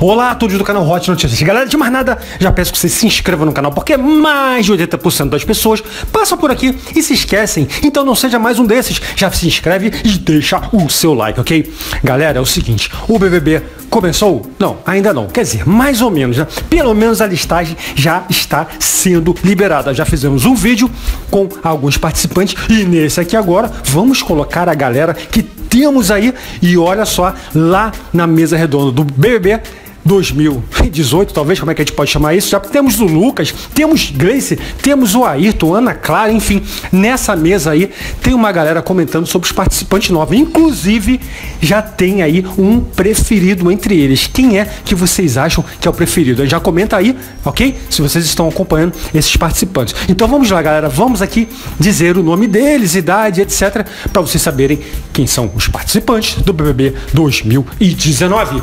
Olá a todos do canal Hot Notícias. Galera, de mais nada, já peço que você se inscreva no canal, porque mais de 80% das pessoas passam por aqui e se esquecem. Então não seja mais um desses. Já se inscreve e deixa o seu like, ok? Galera, é o seguinte, o BBB começou? Não, ainda não. Quer dizer, mais ou menos, né? Pelo menos a listagem já está sendo liberada. Já fizemos um vídeo com alguns participantes e nesse aqui agora vamos colocar a galera que temos aí. E olha só, lá na mesa redonda do BBB 2018, talvez, como é que a gente pode chamar isso? Já temos o Lucas, temos Grace, temos o Ayrton, Ana Clara, enfim, nessa mesa aí tem uma galera comentando sobre os participantes novos. Inclusive, já tem aí um preferido entre eles. Quem é que vocês acham que é o preferido? Já comenta aí, ok? Se vocês estão acompanhando esses participantes. Então vamos lá, galera, vamos aqui dizer o nome deles, idade, etc, para vocês saberem quem são os participantes do BBB 2019.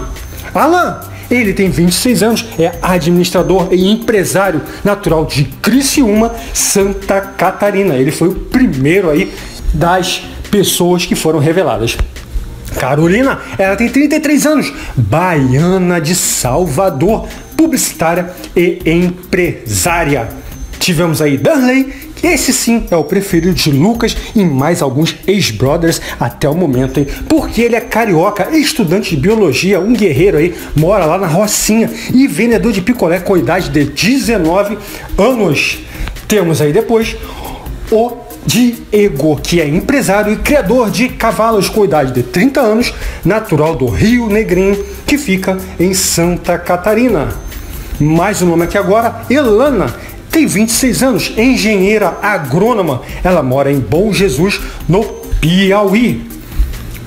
Alan, ele tem 26 anos, é administrador e empresário natural de Criciúma, Santa Catarina. Ele foi o primeiro aí das pessoas que foram reveladas. Carolina, ela tem 33 anos, baiana de Salvador, publicitária e empresária. Tivemos aí Darley. Esse sim é o preferido de Lucas e mais alguns ex-brothers até o momento, hein? Porque ele é carioca, estudante de biologia, um guerreiro aí, mora lá na Rocinha e vendedor de picolé com idade de 19 anos. Temos aí depois o Diego, que é empresário e criador de cavalos com idade de 30 anos, natural do Rio Negrinho, que fica em Santa Catarina. Mais um nome aqui agora, Elana. Tem 26 anos, engenheira agrônoma, ela mora em Bom Jesus, no Piauí.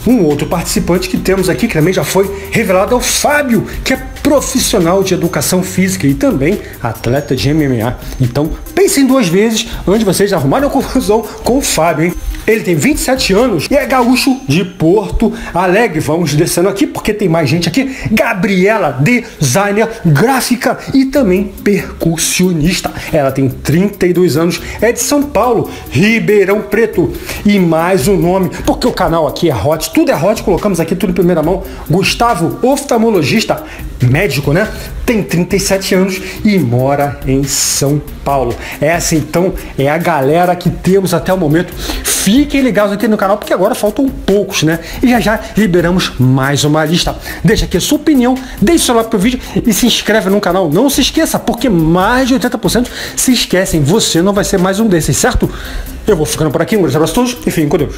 Um outro participante que temos aqui, que também já foi revelado, é o Fábio, que é profissional de educação física e também atleta de MMA. Então, pensem duas vezes antes de vocês arrumarem a confusão com o Fábio, hein? Ele tem 27 anos e é gaúcho de Porto Alegre. Vamos descendo aqui porque tem mais gente aqui. Gabriela, designer gráfica e também percussionista. Ela tem 32 anos, é de São Paulo, Ribeirão Preto. E mais um nome, porque o canal aqui é hot, tudo é hot, colocamos aqui tudo em primeira mão. Gustavo, oftalmologista, médico, né? Tem 37 anos e mora em São Paulo. Essa então é a galera que temos até o momento. Fiquem ligados aqui no canal, porque agora faltam poucos, né? E já liberamos mais uma lista. Deixa aqui a sua opinião, deixa o seu like pro vídeo e se inscreve no canal. Não se esqueça, porque mais de 80% se esquecem. Você não vai ser mais um desses, certo? Eu vou ficando por aqui. Um grande abraço a todos e fiquem com Deus.